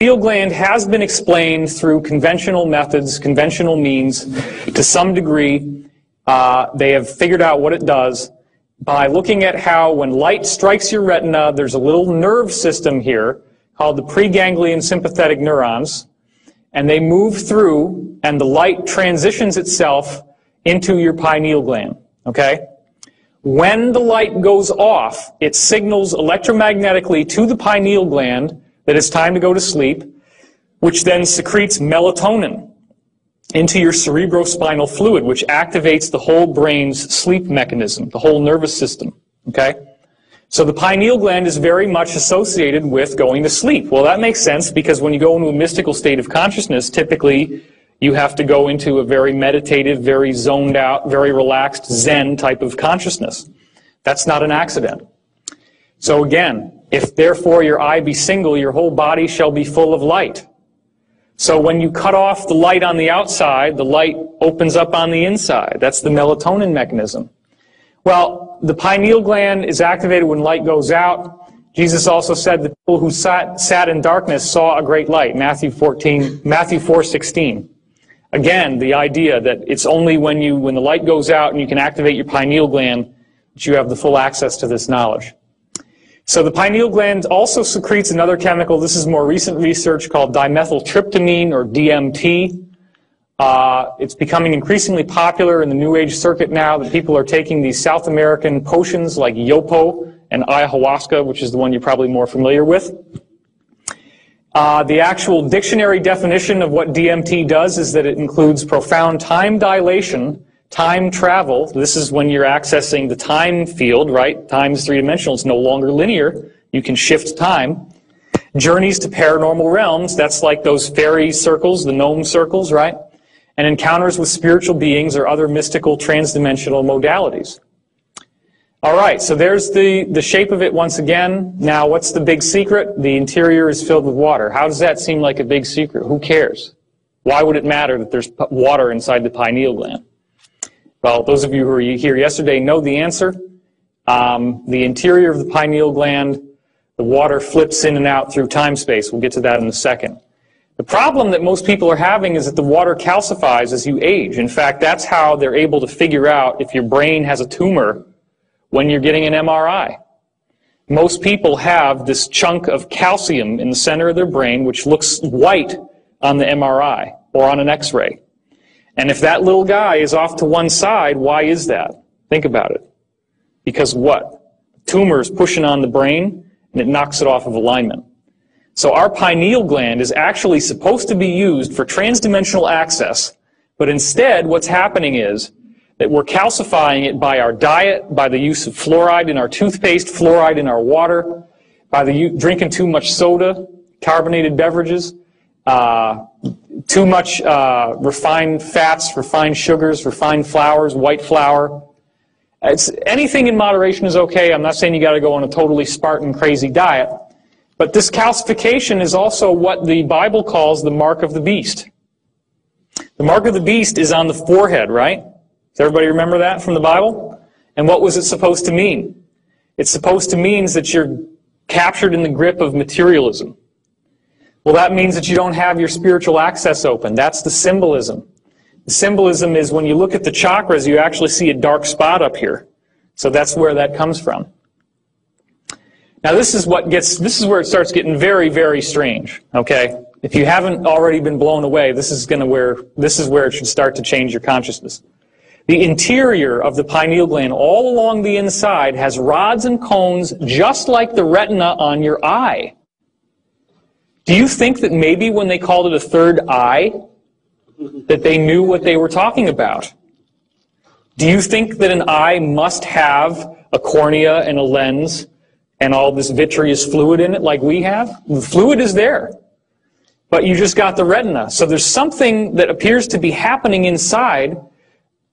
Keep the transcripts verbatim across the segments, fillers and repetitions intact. pineal gland has been explained through conventional methods, conventional means, to some degree. Uh, they have figured out what it does by looking at how when light strikes your retina, there's a little nerve system here called the preganglionic sympathetic neurons, and they move through and the light transitions itself into your pineal gland, okay? When the light goes off, it signals electromagnetically to the pineal gland that it's time to go to sleep, which then secretes melatonin into your cerebrospinal fluid, which activates the whole brain's sleep mechanism, the whole nervous system, okay? So the pineal gland is very much associated with going to sleep. Well, that makes sense, because when you go into a mystical state of consciousness, typically you have to go into a very meditative, very zoned out, very relaxed Zen type of consciousness. That's not an accident. So again, if therefore your eye be single, your whole body shall be full of light. So when you cut off the light on the outside, the light opens up on the inside. That's the melatonin mechanism. Well, the pineal gland is activated when light goes out. Jesus also said that people who sat, sat in darkness saw a great light, Matthew fourteen, Matthew four sixteen. Again, the idea that it's only when, you, when the light goes out and you can activate your pineal gland that you have the full access to this knowledge. So the pineal gland also secretes another chemical. This is more recent research called dimethyltryptamine, or D M T. Uh, it's becoming increasingly popular in the New Age circuit now that people are taking these South American potions like Yopo and ayahuasca, which is the one you're probably more familiar with. Uh, the actual dictionary definition of what D M T does is that it includes profound time dilation, time travel. This is when you're accessing the time field, right? Time is three-dimensional. It's no longer linear. You can shift time. Journeys to paranormal realms. That's like those fairy circles, the gnome circles, right? And encounters with spiritual beings or other mystical transdimensional modalities. All right, so there's the, the shape of it once again. Now, what's the big secret? The interior is filled with water. How does that seem like a big secret? Who cares? Why would it matter that there's water inside the pineal gland? Well, those of you who were here yesterday know the answer. Um, the interior of the pineal gland, the water flips in and out through time-space. We'll get to that in a second. The problem that most people are having is that the water calcifies as you age. In fact, that's how they're able to figure out if your brain has a tumor when you're getting an M R I. Most people have this chunk of calcium in the center of their brain, which looks white on the M R I or on an X-ray. And if that little guy is off to one side, why is that? Think about it. Because what? The tumor is pushing on the brain, and it knocks it off of alignment. So our pineal gland is actually supposed to be used for transdimensional access, but instead what's happening is that we're calcifying it by our diet, by the use of fluoride in our toothpaste, fluoride in our water, by the drinking too much soda, carbonated beverages, uh, too much uh, refined fats, refined sugars, refined flours, white flour. It's, anything in moderation is okay. I'm not saying you got to go on a totally Spartan crazy diet. But this calcification is also what the Bible calls the mark of the beast. The mark of the beast is on the forehead, right? Does everybody remember that from the Bible? And what was it supposed to mean? It's supposed to mean that you're captured in the grip of materialism. Well, that means that you don't have your spiritual access open. That's the symbolism. The symbolism is when you look at the chakras, you actually see a dark spot up here. So that's where that comes from. Now, this is what gets, this is where it starts getting very, very strange, okay? If you haven't already been blown away, this is gonna where, this is where it should start to change your consciousness. The interior of the pineal gland, all along the inside, has rods and cones just like the retina on your eye. Do you think that maybe when they called it a third eye, that they knew what they were talking about? Do you think that an eye must have a cornea and a lens and all this vitreous fluid in it like we have? The fluid is there, but you just got the retina. So there's something that appears to be happening inside.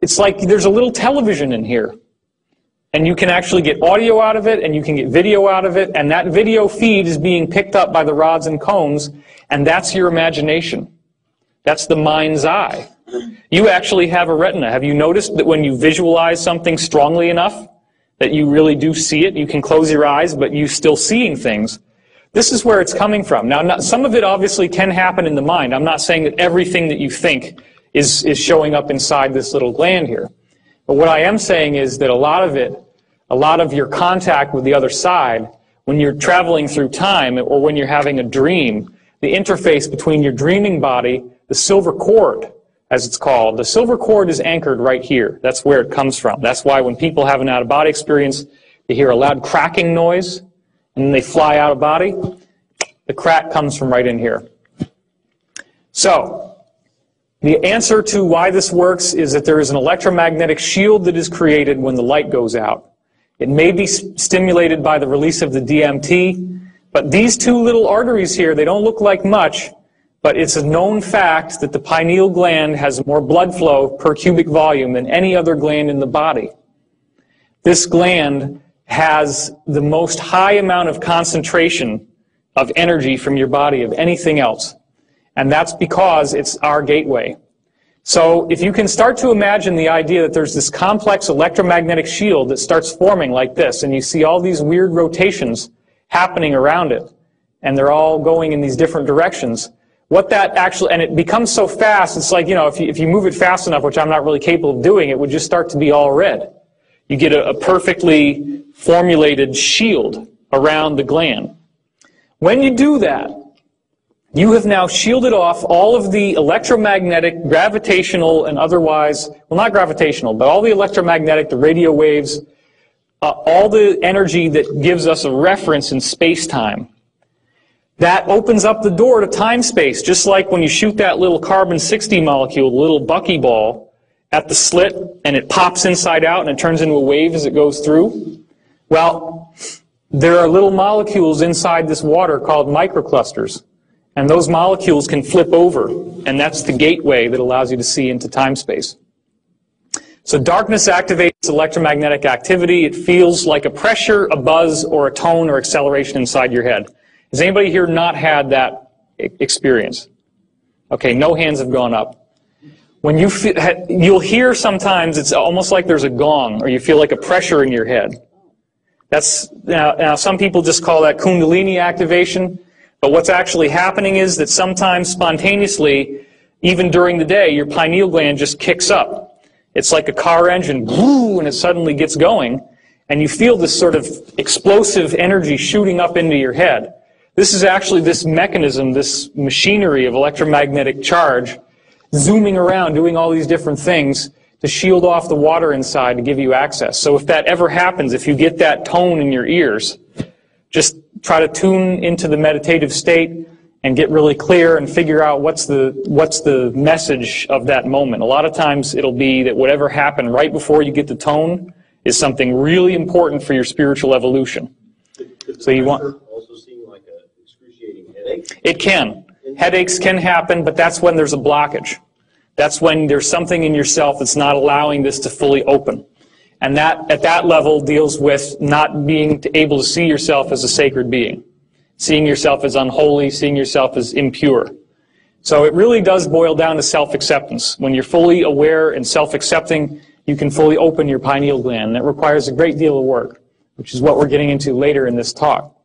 It's like there's a little television in here. And you can actually get audio out of it, and you can get video out of it, and that video feed is being picked up by the rods and cones, and that's your imagination. That's the mind's eye. You actually have a retina. Have you noticed that when you visualize something strongly enough, that you really do see it? You can close your eyes, but you're still seeing things. This is where it's coming from. Now, not, some of it obviously can happen in the mind. I'm not saying that everything that you think is, is showing up inside this little gland here. But what I am saying is that a lot of it, a lot of your contact with the other side, when you're traveling through time or when you're having a dream, the interface between your dreaming body, the silver cord, as it's called, the silver cord is anchored right here. That's where it comes from. That's why when people have an out-of-body experience, they hear a loud cracking noise, and they fly out of body. The crack comes from right in here. So, the answer to why this works is that there is an electromagnetic shield that is created when the light goes out. It may be stimulated by the release of the D M T, but these two little arteries here, they don't look like much, but it's a known fact that the pineal gland has more blood flow per cubic volume than any other gland in the body. This gland has the most high amount of concentration of energy from your body of anything else. And that's because it's our gateway. So if you can start to imagine the idea that there's this complex electromagnetic shield that starts forming like this, and you see all these weird rotations happening around it, and they're all going in these different directions, what that actually, and it becomes so fast, it's like, you know, if you, if you move it fast enough, which I'm not really capable of doing, it would just start to be all red. You get a, a perfectly formulated shield around the gland. When you do that, you have now shielded off all of the electromagnetic, gravitational, and otherwise, well, not gravitational, but all the electromagnetic, the radio waves, uh, all the energy that gives us a reference in space-time. That opens up the door to time-space, just like when you shoot that little carbon sixty molecule, the little buckyball, at the slit, and it pops inside out, and it turns into a wave as it goes through. Well, there are little molecules inside this water called microclusters. And those molecules can flip over, and that's the gateway that allows you to see into time-space. So darkness activates electromagnetic activity. It feels like a pressure, a buzz, or a tone or acceleration inside your head. Has anybody here not had that experience? Okay, no hands have gone up. When you feel, you'll hear sometimes it's almost like there's a gong, or you feel like a pressure in your head. That's, now, now some people just call that Kundalini activation. But what's actually happening is that sometimes spontaneously, even during the day, your pineal gland just kicks up. It's like a car engine, whoo, and it suddenly gets going, and you feel this sort of explosive energy shooting up into your head. This is actually this mechanism, this machinery of electromagnetic charge, zooming around, doing all these different things to shield off the water inside to give you access. So if that ever happens, if you get that tone in your ears, just try to tune into the meditative state and get really clear and figure out what's the, what's the message of that moment. A lot of times it'll be that whatever happened right before you get the tone is something really important for your spiritual evolution. Could, could so you want also seem like an excruciating headache? It can. Headaches can happen, but that's when there's a blockage. That's when there's something in yourself that's not allowing this to fully open. And that, at that level, deals with not being able to see yourself as a sacred being, seeing yourself as unholy, seeing yourself as impure. So it really does boil down to self-acceptance. When you're fully aware and self-accepting, you can fully open your pineal gland. That requires a great deal of work, which is what we're getting into later in this talk.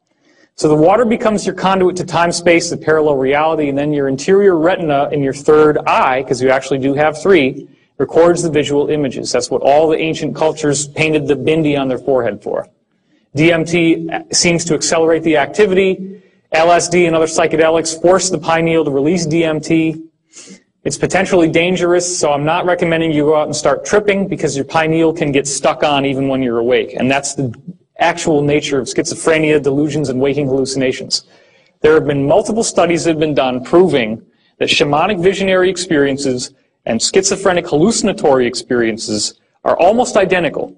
So the water becomes your conduit to time, space, the parallel reality, and then your interior retina and your third eye, because you actually do have three, records the visual images. That's what all the ancient cultures painted the bindi on their forehead for. D M T seems to accelerate the activity. L S D and other psychedelics force the pineal to release D M T. It's potentially dangerous, so I'm not recommending you go out and start tripping because your pineal can get stuck on even when you're awake. And that's the actual nature of schizophrenia, delusions, and waking hallucinations. There have been multiple studies that have been done proving that shamanic visionary experiences and schizophrenic hallucinatory experiences are almost identical.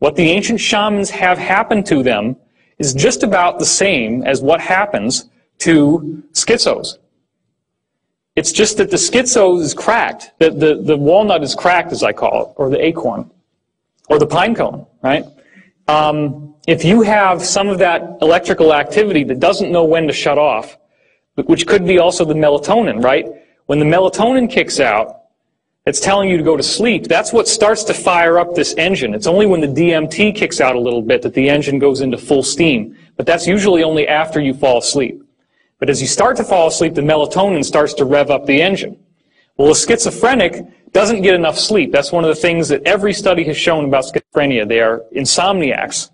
What the ancient shamans have happened to them is just about the same as what happens to schizos. It's just that the schizo is cracked, the, the, the walnut is cracked, as I call it, or the acorn, or the pine cone, right? Um, if you have some of that electrical activity that doesn't know when to shut off, which could be also the melatonin, right? When the melatonin kicks out, It's telling you to go to sleep. That's what starts to fire up this engine. It's only when the D M T kicks out a little bit that the engine goes into full steam. But that's usually only after you fall asleep. But as you start to fall asleep, the melatonin starts to rev up the engine. Well, a schizophrenic doesn't get enough sleep. That's one of the things that every study has shown about schizophrenia. They are insomniacs.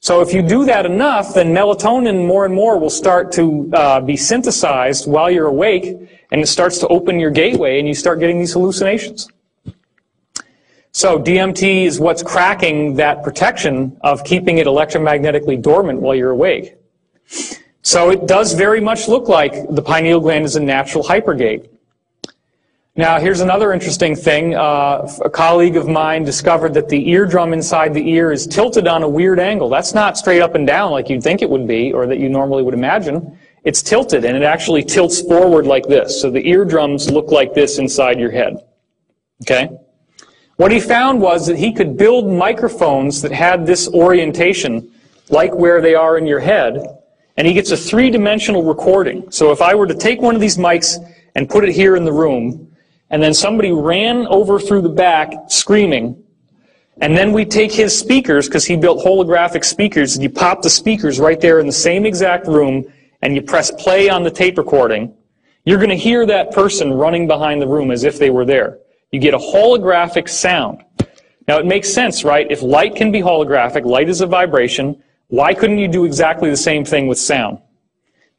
So if you do that enough, then melatonin more and more will start to uh, be synthesized while you're awake, and it starts to open your gateway, and you start getting these hallucinations. So D M T is what's cracking that protection of keeping it electromagnetically dormant while you're awake. So it does very much look like the pineal gland is a natural hypergate. Now, here's another interesting thing. Uh, a colleague of mine discovered that the eardrum inside the ear is tilted on a weird angle. That's not straight up and down like you'd think it would be, or that you normally would imagine. It's tilted, and it actually tilts forward like this. So the eardrums look like this inside your head. Okay? What he found was that he could build microphones that had this orientation, like where they are in your head, and he gets a three-dimensional recording. So if I were to take one of these mics and put it here in the room, and then somebody ran over through the back screaming, and then we take his speakers, because he built holographic speakers, and you pop the speakers right there in the same exact room, and you press play on the tape recording, you're going to hear that person running behind the room as if they were there. You get a holographic sound. Now, it makes sense, right? If light can be holographic, light is a vibration, why couldn't you do exactly the same thing with sound?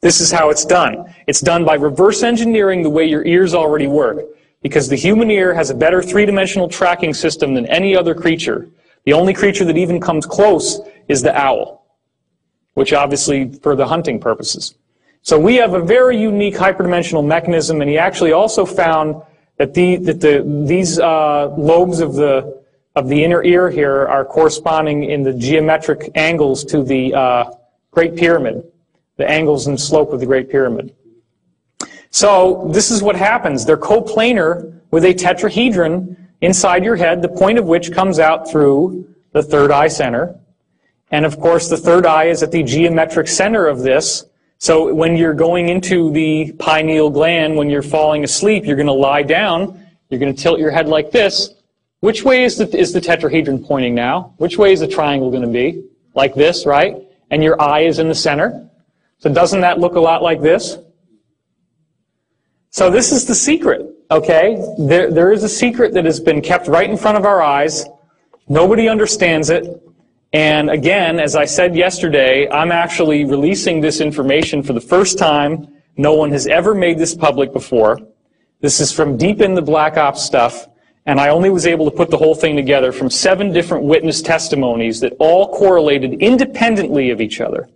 This is how it's done. It's done by reverse engineering the way your ears already work, because the human ear has a better three-dimensional tracking system than any other creature. The only creature that even comes close is the owl, which obviously for the hunting purposes. So we have a very unique hyperdimensional mechanism, and he actually also found that, the, that the, these uh, lobes of the, of the inner ear here are corresponding in the geometric angles to the uh, Great Pyramid, the angles and slope of the Great Pyramid. So this is what happens. They're coplanar with a tetrahedron inside your head, the point of which comes out through the third eye center. And of course, the third eye is at the geometric center of this. So when you're going into the pineal gland, when you're falling asleep, you're going to lie down. You're going to tilt your head like this. Which way is the, is the tetrahedron pointing now? Which way is the triangle going to be? Like this, right? And your eye is in the center. So doesn't that look a lot like this? So this is the secret, okay? There, there is a secret that has been kept right in front of our eyes. Nobody understands it. And again, as I said yesterday, I'm actually releasing this information for the first time. No one has ever made this public before. This is from deep in the Black Ops stuff. And I only was able to put the whole thing together from seven different witness testimonies that all correlated independently of each other.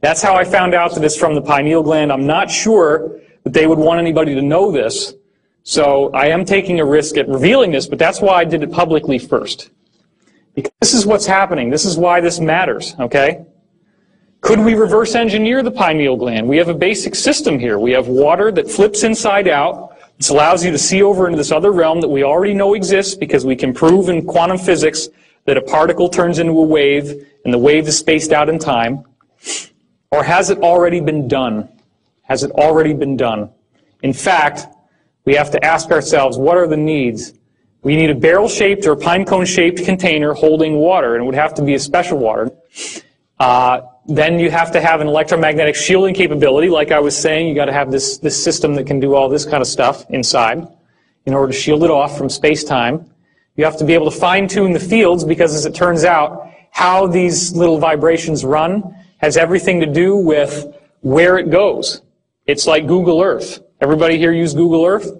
That's how I found out that it's from the pineal gland. I'm not sure that they would want anybody to know this. So I am taking a risk at revealing this, but that's why I did it publicly first. Because this is what's happening. This is why this matters, okay? Could we reverse engineer the pineal gland? We have a basic system here. We have water that flips inside out. This allows you to see over into this other realm that we already know exists, because we can prove in quantum physics that a particle turns into a wave, and the wave is spaced out in time. Or has it already been done? Has it already been done? In fact, we have to ask ourselves, what are the needs? We need a barrel-shaped or pinecone-shaped container holding water, and it would have to be a special water. Uh, then you have to have an electromagnetic shielding capability. Like I was saying, you got to have this, this system that can do all this kind of stuff inside in order to shield it off from space-time. You have to be able to fine-tune the fields, because as it turns out, how these little vibrations run has everything to do with where it goes. It's like Google Earth. Everybody here use Google Earth?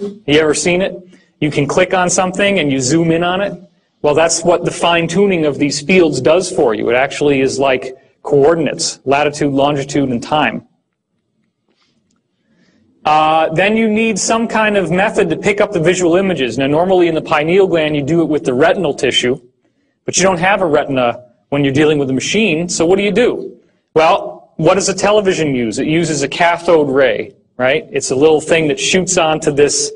You ever seen it? You can click on something and you zoom in on it. Well, that's what the fine-tuning of these fields does for you. It actually is like coordinates, latitude, longitude, and time. Uh, then you need some kind of method to pick up the visual images. Now, normally in the pineal gland, you do it with the retinal tissue, but you don't have a retina when you're dealing with a machine, so what do you do? Well, what does a television use? It uses a cathode ray. Right? It's a little thing that shoots onto this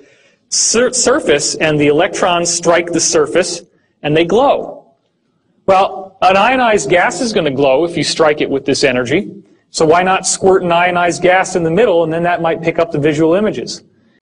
sur surface, and the electrons strike the surface, and they glow. Well, an ionized gas is going to glow if you strike it with this energy. So why not squirt an ionized gas in the middle, and then that might pick up the visual images?